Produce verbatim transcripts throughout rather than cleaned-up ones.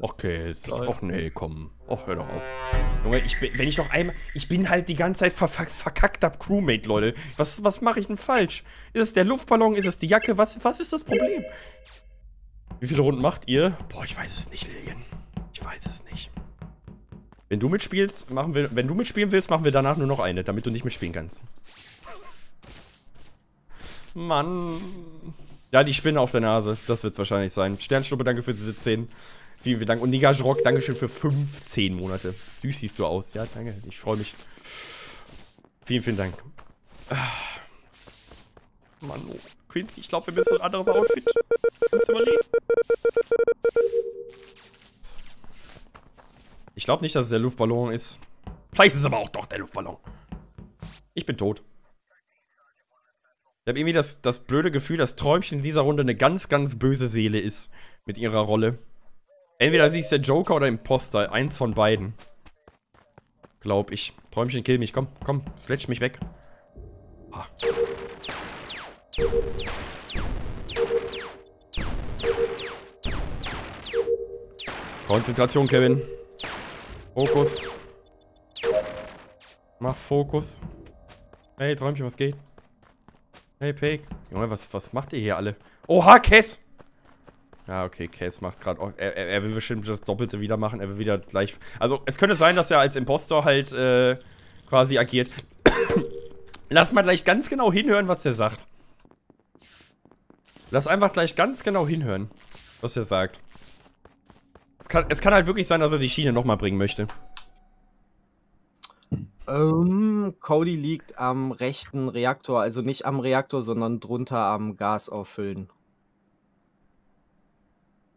Okay, ach nee, komm. Ach, hör doch auf. Junge, ich bin, wenn ich noch einmal... Ich bin halt die ganze Zeit verkack, verkackt ab Crewmate, Leute. Was, was mache ich denn falsch? Ist es der Luftballon? Ist es die Jacke? Was, was ist das Problem? Wie viele Runden macht ihr? Boah, ich weiß es nicht, Lilien. Ich weiß es nicht. Wenn du mitspielst, machen wir... Wenn du mitspielen willst, machen wir danach nur noch eine, damit du nicht mitspielen kannst. Mann. Ja, die Spinne auf der Nase. Das wird's wahrscheinlich sein. Sternschnuppe, danke für diese zehn. Vielen, vielen Dank. Und Nigajrock, dankeschön für fünfzehn Monate. Süß siehst du aus. Ja, danke. Ich freue mich. Vielen, vielen Dank. Mann, oh. Quincy, ich glaube, wir müssen ein anderes Outfit. Wir müssen überlegen. Ich glaube nicht, dass es der Luftballon ist. Vielleicht ist es aber auch doch der Luftballon. Ich bin tot. Ich habe irgendwie das, das blöde Gefühl, dass Träumchen in dieser Runde eine ganz, ganz böse Seele ist. Mit ihrer Rolle. Entweder sie ist der Joker oder Impostor. Eins von beiden. Glaub ich. Träumchen, kill mich. Komm, komm. Sledge mich weg. Ah. Konzentration, Kevin. Fokus. Mach Fokus. Hey, Träumchen, was geht? Hey, Peg. Junge, was, was macht ihr hier alle? Oha, Cass! Ja, okay, Case macht gerade... Er, er, er will bestimmt das Doppelte wieder machen, er will wieder gleich... Also, es könnte sein, dass er als Impostor halt äh, quasi agiert. Lass mal gleich ganz genau hinhören, was der sagt. Lass einfach gleich ganz genau hinhören, was er sagt. Es kann, es kann halt wirklich sein, dass er die Schiene nochmal bringen möchte. Ähm, Cody liegt am rechten Reaktor, also nicht am Reaktor, sondern drunter am Gas auffüllen.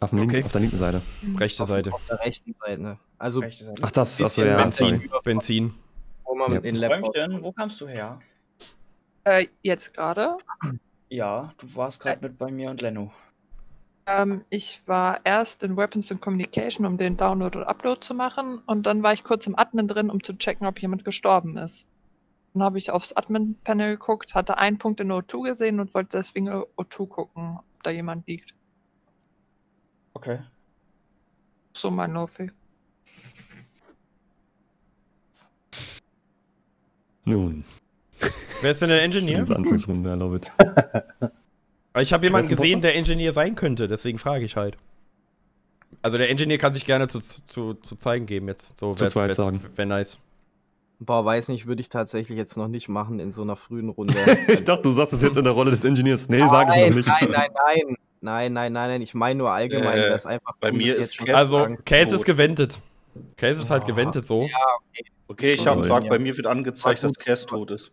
Auf, dem okay. Link, auf der linken Seite. Rechte auf, Seite. Auf der rechten Seite. Also rechte Seite. Ach, das ist ja Benzin. Benzin. Wo, man ja. Den Träumchen, wo kamst du her? Äh, jetzt gerade? Ja, du warst gerade äh. mit bei mir und Leno. Ähm, ich war erst in Weapons and Communication, um den Download und Upload zu machen. Und dann war ich kurz im Admin drin, um zu checken, ob jemand gestorben ist. Dann habe ich aufs Admin-Panel geguckt, hatte einen Punkt in O zwei gesehen und wollte deswegen O zwei gucken, ob da jemand liegt. Okay. So mein Laufweg. Nun. Wer ist denn der Engineer? Anfangsrunde, I love it. Ich habe jemanden gesehen, der Engineer sein könnte, deswegen frage ich halt. Also der Engineer kann sich gerne zu, zu, zu zeigen geben jetzt. So, zu zweit sagen. Wäre nice. Boah, weiß nicht, würde ich tatsächlich jetzt noch nicht machen in so einer frühen Runde. Ich dachte, du sagst es jetzt in der Rolle des Ingenieurs. Nee, sag ich noch nicht. Nein, nein, nein. Nein, nein, nein, nein, ich meine nur allgemein, äh, das einfach... Bei mir ist jetzt also, Case ist gewendet. Case ist halt gewendet, so. Ja, okay. Okay, ich habe einen bei mir wird angezeigt, dass Case tot ist.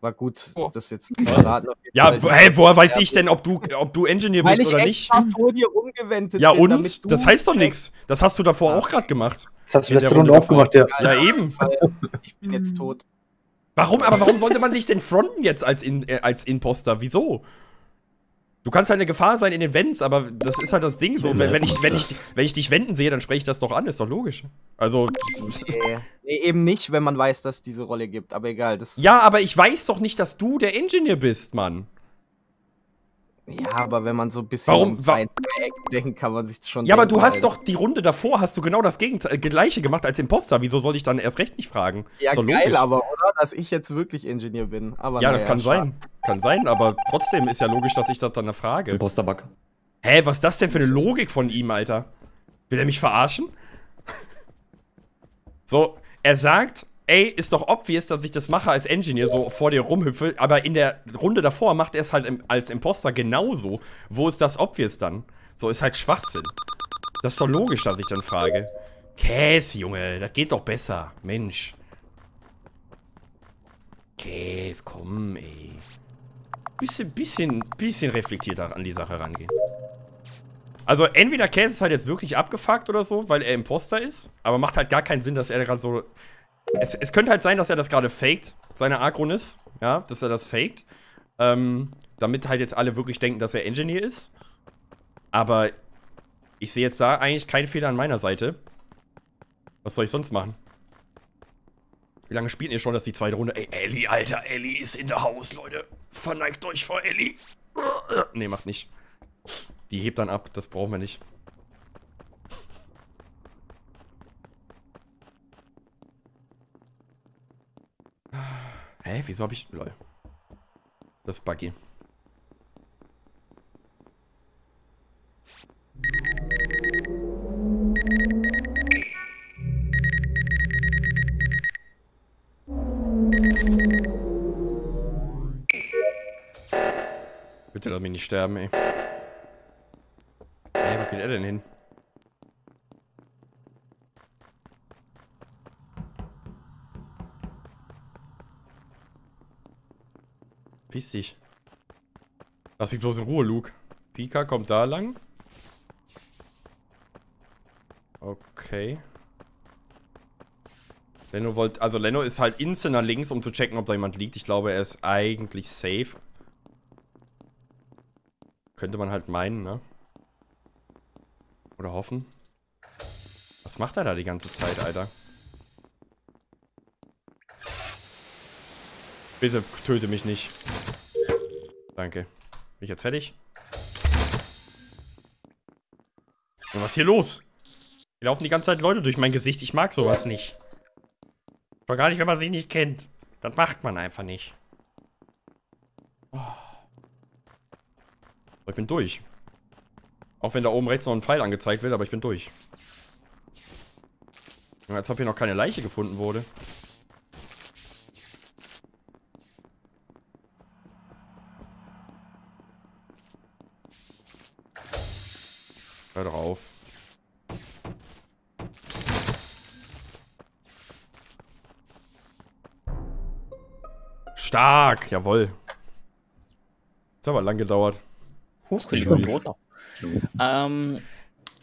War gut, oh. Das jetzt zu verraten. Ja, hey, woher weiß ich denn, ob du, ob du Engineer bist oder nicht? Weil ich vor dir umgewendet ja, und? Bin, damit du das heißt doch nichts. Das hast du davor ja. auch gerade gemacht. Das hast du letzte Runde auch gemacht, ja. Ja, ja eben. Ich bin jetzt tot. Warum, aber warum sollte man sich denn fronten jetzt als, in, äh, als Imposter? Wieso? Du kannst halt eine Gefahr sein in den Vents, aber das ist halt das Ding so. Wenn, wenn, ich, wenn, ich, wenn ich dich wenden sehe, dann spreche ich das doch an, ist doch logisch. Also. Nee. Nee, eben nicht, wenn man weiß, dass es diese Rolle gibt, aber egal. Das ja, aber ich weiß doch nicht, dass du der Engineer bist, Mann. Ja, aber wenn man so ein bisschen Warum? Wa denkt, kann man sich schon. Ja, aber du hast doch die Runde davor, hast du genau das Gegenteil, gleiche gemacht als Imposter. Wieso soll ich dann erst recht nicht fragen? Ja, so geil, logisch. Aber, oder? Dass ich jetzt wirklich Ingenieur bin. Aber ja, das ja, kann klar. sein. Kann sein, aber trotzdem ist ja logisch, dass ich das dann frage. Imposter-Bug. Hä, was ist das denn für eine Logik von ihm, Alter? Will er mich verarschen? So, er sagt. Ey, ist doch obvious, dass ich das mache als Engineer, so vor dir rumhüpfe, aber in der Runde davor macht er es halt im, als Imposter genauso. Wo ist das obvious dann? So, ist halt Schwachsinn. Das ist doch logisch, dass ich dann frage. Käse, Junge, das geht doch besser. Mensch. Käse, komm, ey. Bisschen, bisschen, bisschen reflektierter an die Sache rangehen. Also entweder Käse ist halt jetzt wirklich abgefuckt oder so, weil er Imposter ist, aber macht halt gar keinen Sinn, dass er gerade so... Es, es könnte halt sein, dass er das gerade faked, seine Agronis, ja, dass er das faked, ähm, damit halt jetzt alle wirklich denken, dass er Engineer ist, aber ich sehe jetzt da eigentlich keinen Fehler an meiner Seite. Was soll ich sonst machen? Wie lange spielt ihr schon, dass die zweite Runde, ey, Ellie, Alter, Ellie ist in der Haus, Leute, verneigt euch vor Ellie. Ne, macht nicht. Die hebt dann ab, das brauchen wir nicht. Hä, wieso hab ich... Lol. Das ist buggy. Bitte lass mich nicht sterben, ey. Ey, wo geht er denn hin? Piss dich. Lass mich bloß in Ruhe, Luke. Pika kommt da lang. Okay. Leno wollte... Also Leno ist halt instant nach links, um zu checken, ob da jemand liegt. Ich glaube, er ist eigentlich safe. Könnte man halt meinen, ne? Oder hoffen. Was macht er da die ganze Zeit, Alter? Bitte töte mich nicht. Danke. Bin ich jetzt fertig? Und was ist hier los? Hier laufen die ganze Zeit Leute durch mein Gesicht. Ich mag sowas nicht. Schon gar nicht, wenn man sich nicht kennt. Das macht man einfach nicht. Oh. Ich bin durch. Auch wenn da oben rechts noch ein Pfeil angezeigt wird, aber ich bin durch. Als ob hier noch keine Leiche gefunden wurde. Hör doch auf. Stark, jawohl. Ist aber lang gedauert. Huch, ähm,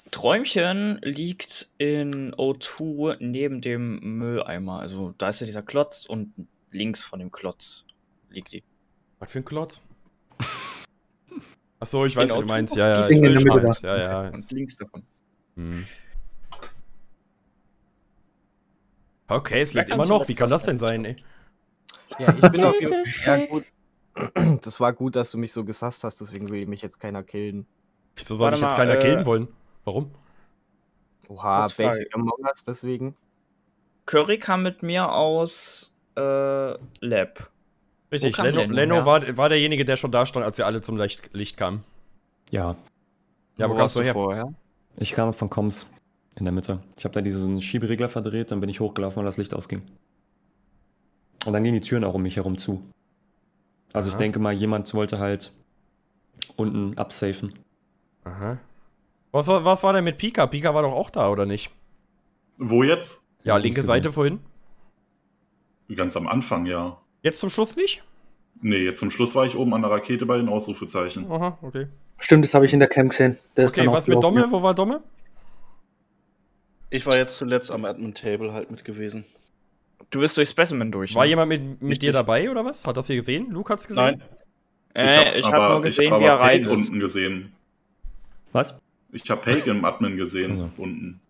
Träumchen liegt in O zwei neben dem Mülleimer. Also da ist ja dieser Klotz und links von dem Klotz liegt die. Was für ein Klotz? Achso, ich weiß, was du meinst. Ja, ja, ich ja, ja. Und links davon. Hm. Okay, es liegt immer noch. Wie kann das denn sein, ey? Ja, ich bin auf jeden Fall gut. Das war gut, dass du mich so gesasst hast, deswegen will mich jetzt keiner killen. Wieso soll ich jetzt keiner äh, killen wollen? Warum? Oha, Basic Among Us, deswegen. Curry kam mit mir aus äh, Lab. Richtig, Leno, Leno ja. war, war derjenige, der schon da stand, als wir alle zum Licht, Licht kamen. Ja. Ja, wo, wo kamst du her? Vorher? Ich kam von Comms in der Mitte. Ich habe da diesen Schieberegler verdreht, dann bin ich hochgelaufen, weil das Licht ausging. Und dann gingen die Türen auch um mich herum zu. Also Aha. ich denke mal, jemand wollte halt unten absafen. Aha. Was, was war denn mit Pika? Pika war doch auch da, oder nicht? Wo jetzt? Ja, linke Seite vorhin. Ganz am Anfang, ja. Jetzt zum Schluss nicht? Nee, jetzt zum Schluss war ich oben an der Rakete bei den Ausrufezeichen. Aha, okay. Stimmt, das habe ich in der Cam gesehen. Der okay, ist was mit Domme? Wo war Domme? Ich war jetzt zuletzt am Admin-Table halt mit gewesen. Du bist durch Specimen durch. Ne? War jemand mit, mit dir dabei oder was? Hat das hier gesehen? Luke hat's gesehen? Nein. Äh, ich habe hab nur gesehen, ich wie er rein ist. Unten gesehen. Was? Ich habe Pake im Admin gesehen, also. Unten.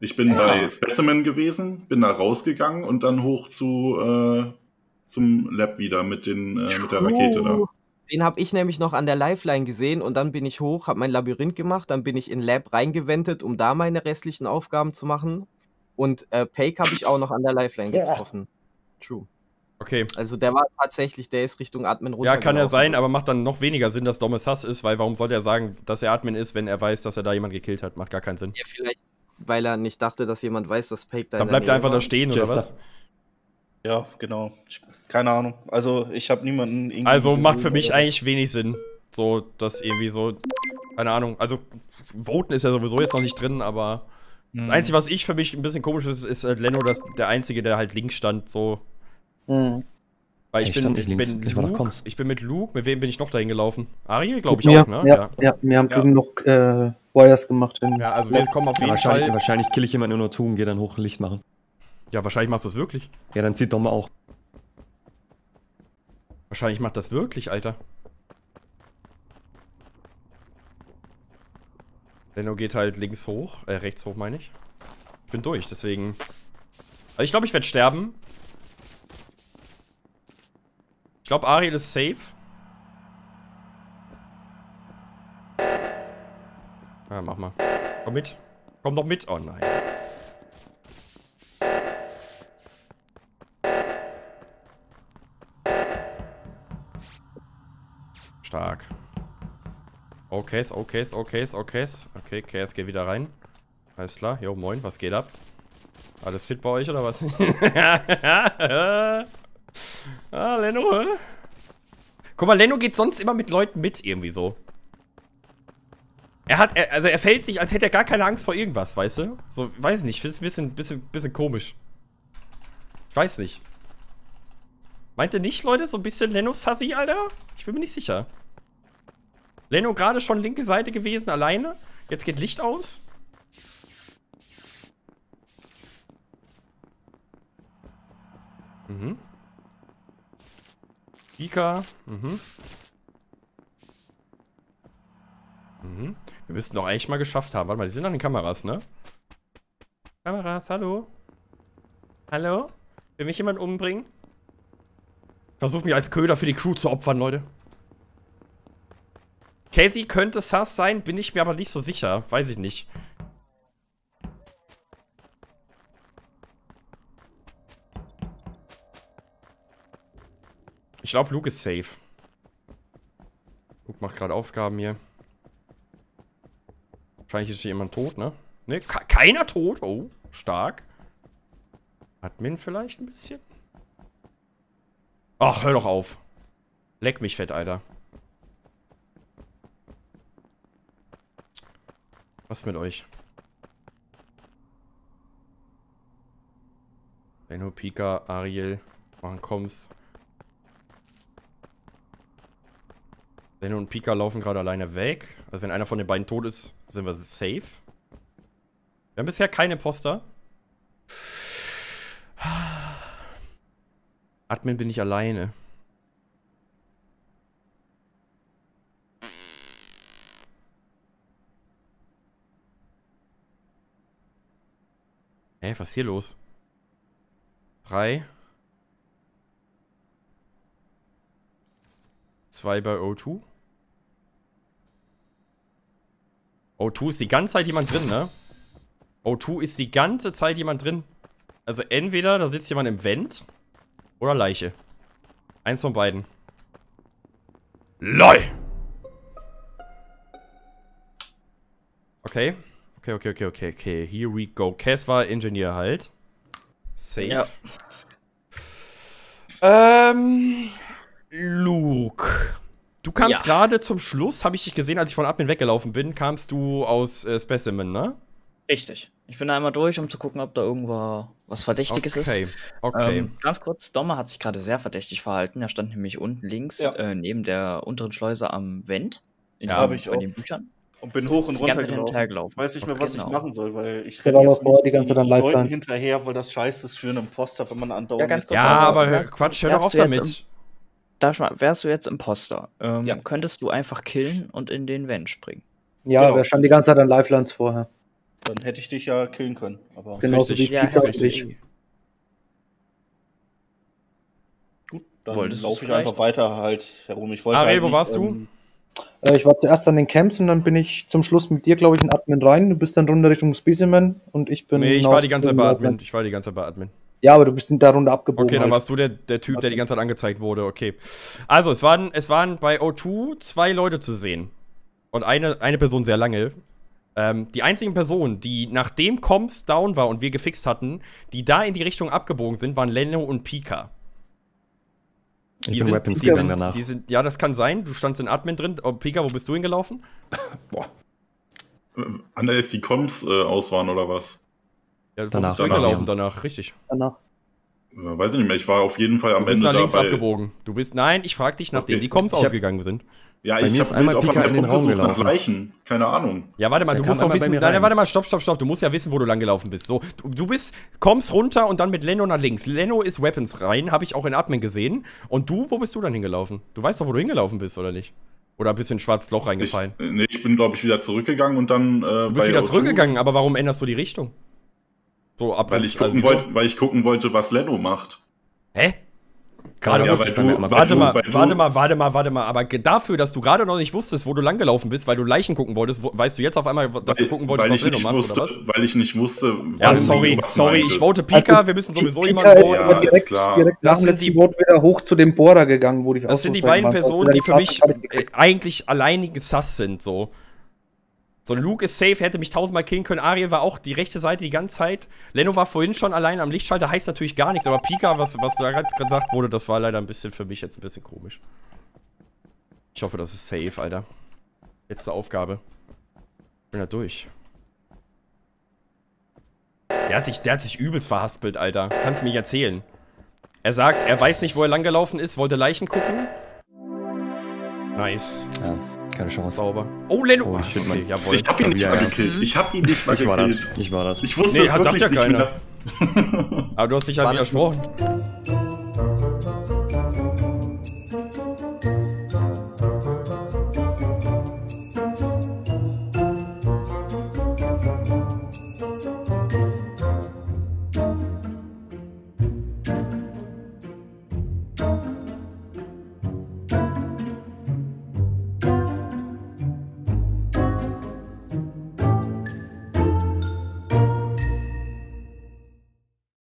Ich bin ja. bei Specimen gewesen, bin da rausgegangen und dann hoch zu äh, zum Lab wieder mit, den, äh, mit der Rakete da. Den habe ich nämlich noch an der Lifeline gesehen und dann bin ich hoch, habe mein Labyrinth gemacht, dann bin ich in Lab reingewendet, um da meine restlichen Aufgaben zu machen. Und äh, Pake habe ich auch noch an der Lifeline getroffen. Ja. True. Okay. Also der war tatsächlich, der ist Richtung Admin runter. Ja, kann ja sein, aber macht dann noch weniger Sinn, dass Domme Sass ist, weil warum sollte er sagen, dass er Admin ist, wenn er weiß, dass er da jemand gekillt hat? Macht gar keinen Sinn. Ja, vielleicht, weil er nicht dachte, dass jemand weiß, dass Pake da ist. Dann bleibt er einfach da stehen, oder was? Ja, genau. Ich, keine Ahnung. Also ich habe niemanden irgendwie. Also macht für mich eigentlich wenig Sinn. So, dass irgendwie so. Keine Ahnung. Also Voten ist ja sowieso jetzt noch nicht drin, aber. Das Einzige, was ich für mich ein bisschen komisch ist, ist äh, Leno, das, der Einzige, der halt links stand, so. Mhm. Weil ich, ich bin, ich, bin ich, Luke, ich bin mit Luke, mit wem bin ich noch dahin gelaufen? Ariel, glaube ich mir, auch, ne? Ja, ja. ja wir haben ja. noch äh, Wires gemacht. Ja, also wir kommen auf jeden ja, wahrscheinlich, Fall. Wahrscheinlich kill ich jemanden nur zu und gehe dann hoch Licht machen. Ja, wahrscheinlich machst du es wirklich. Ja, dann zieht Domme auch. Wahrscheinlich macht das wirklich, Alter. Leno geht halt links hoch, äh, rechts hoch meine ich. Ich bin durch, deswegen. Also ich glaube, ich werde sterben. Ich glaube, Ariel ist safe. Ja, mach mal. Komm mit. Komm doch mit. Oh nein. Okay, okay, okay, okay. Okay, K S geht wieder rein. Alles klar. Jo, moin, was geht ab? Alles fit bei euch oder was? Ah, Leno, hä? Guck mal, Leno geht sonst immer mit Leuten mit, irgendwie so. Er hat, er, also er fällt sich, als hätte er gar keine Angst vor irgendwas, weißt du? So, weiß nicht, ich find's ein bisschen, bisschen, bisschen komisch. Ich weiß nicht. Meint ihr nicht, Leute, so ein bisschen Leno-Sassi, Alter? Ich bin mir nicht sicher. Leno gerade schon linke Seite gewesen, alleine. Jetzt geht Licht aus. Mhm. Ika. Mhm. Mhm. Wir müssten doch eigentlich mal geschafft haben. Warte mal, die sind an den Kameras, ne? Kameras, hallo? Hallo? Will mich jemand umbringen? Versuch mich als Köder für die Crew zu opfern, Leute. Casey könnte Sass sein, bin ich mir aber nicht so sicher. Weiß ich nicht. Ich glaube, Luke ist safe. Luke macht gerade Aufgaben hier. Wahrscheinlich ist hier jemand tot, ne? Ne, keiner tot. Oh, stark. Admin vielleicht ein bisschen? Ach, hör doch auf. Leck mich fett, Alter. Was mit euch? Benno, Pika, Ariel, machen Comms. Benno und Pika laufen gerade alleine weg. Also wenn einer von den beiden tot ist, sind wir safe. Wir haben bisher keinen Impostor. Admin bin ich alleine. Hä, was ist hier los? Drei. Zwei bei O zwei. O zwei ist die ganze Zeit jemand drin, ne? O zwei ist die ganze Zeit jemand drin. Also entweder da sitzt jemand im Vent. Oder Leiche. Eins von beiden. LOL! Okay. Okay, okay, okay, okay, okay. Here we go. Cass war Engineer halt. Safe. Ja. Ähm. Luke. Du kamst ja. gerade zum Schluss, habe ich dich gesehen, als ich von Admin weggelaufen bin, kamst du aus äh, Specimen, ne? Richtig. Ich bin da einmal durch, um zu gucken, ob da irgendwo was Verdächtiges okay. ist. Okay. Ähm, ganz kurz, Dommer hat sich gerade sehr verdächtig verhalten. Er stand nämlich unten links ja. äh, neben der unteren Schleuse am Vent. In ja, habe ich bei auch. Den Büchern. Und bin hoch und runter gelaufen. Weiß nicht mehr, was genau. ich machen soll, weil ich renne jetzt nicht die ganze Zeit an Leuten hinterher, weil das scheiße ist für einen Impostor, wenn man andauernd... Ja, ja aber hör, Quatsch, hör doch auf damit. Darf mal, wärst du jetzt Impostor, ähm, ja. könntest du einfach killen und in den Vent springen. Ja, genau. Wir standen die ganze Zeit an Lifelines vorher. Dann hätte ich dich ja killen können. Aber genauso richtig. Wie ja, richtig. Gut, dann Wolltest laufe ich einfach weiter halt herum. Ich wollte Ari, wo warst ähm, du? Äh, ich war zuerst an den Camps und dann bin ich zum Schluss mit dir, glaube ich, in Admin rein. Du bist dann runter Richtung Specimen und ich bin... Nee, ich war die ganze Zeit bei Admin. Admin. Ich war die ganze Zeit bei Admin. Ja, aber du bist da runter abgebogen. Okay, dann halt. warst du der, der Typ, der die ganze Zeit angezeigt wurde. Okay. Also, es waren, es waren bei O zwei zwei Leute zu sehen. Und eine, eine Person sehr lange. Ähm, die einzigen Personen, die nachdem Comms down war und wir gefixt hatten, die da in die Richtung abgebogen sind, waren Leno und Pika. Die ich bin sind, Weapons die sind, danach. Die sind, ja, das kann sein. Du standst in Admin drin. Oh, Pika, wo bist du hingelaufen? Boah. Ähm, anders die Comms äh, aus waren oder was? Ja, du danach. bist danach, hingelaufen ja. danach, richtig. Danach. Äh, weiß ich nicht mehr. Ich war auf jeden Fall am Ende. Du bist Ende nach links dabei. abgebogen. Du bist, nein, ich frag dich, nachdem okay. die Comms ausgegangen sind. Ja, bei ich hab einmal Pika in den Raum gelaufen. Leichen. Keine Ahnung. Ja, warte mal, da du musst doch wissen. Nein, nein, warte mal, stopp, stopp, stopp. Du musst ja wissen, wo du lang gelaufen bist. So, du, du bist, kommst runter und dann mit Leno nach links. Leno ist Weapons rein, habe ich auch in Admin gesehen. Und du, wo bist du dann hingelaufen? Du weißt doch, wo du hingelaufen bist, oder nicht? Oder bist du in ein schwarzes Loch reingefallen? Ich, nee, ich bin, glaube ich, wieder zurückgegangen und dann. Äh, du bist wieder zurückgegangen, aber warum änderst du die Richtung? So, ab weil ich gucken also, wollte, weil ich gucken wollte, was Leno macht. Hä? Gerade ja, wusste ich du, mal. Warte, du, mal, warte, mal, warte mal, warte mal, warte mal. Aber dafür, dass du gerade noch nicht wusstest, wo du langgelaufen bist, weil du Leichen gucken wolltest, wo, weißt du jetzt auf einmal, dass weil, du gucken wolltest, was Sinn macht, wusste, oder was? Weil ich nicht wusste, ja, sorry, sorry, ich vote Pika, also, wir müssen sowieso jemanden holen. Ja, direkt, direkt das sind die Vote wieder hoch zu dem Bohrer gegangen, wo die Das sind die beiden Personen, die für mich eigentlich alleinige Sass sind, so. So, Luke ist safe, hätte mich tausendmal killen können. Ariel war auch die rechte Seite die ganze Zeit. Leno war vorhin schon allein am Lichtschalter, heißt natürlich gar nichts. Aber Pika, was, was da gerade gesagt wurde, das war leider ein bisschen für mich jetzt ein bisschen komisch. Ich hoffe, das ist safe, Alter. Letzte Aufgabe. Ich bin da durch. Der hat sich, der hat sich übelst verhaspelt, Alter. Kannst mir nicht erzählen. Er sagt, er weiß nicht, wo er langgelaufen ist, wollte Leichen gucken. Nice. Ja. Keine Chance. Sauber. Oh, Leno! Oh, shit, okay, jawohl. Ich hab ihn nicht ja, mal ja. gekillt. Ich hab ihn nicht mal ich gekillt. War das. Ich war das. Ich wusste nee, das wirklich ja nicht keiner. Mehr. Aber du hast dich halt widersprochen.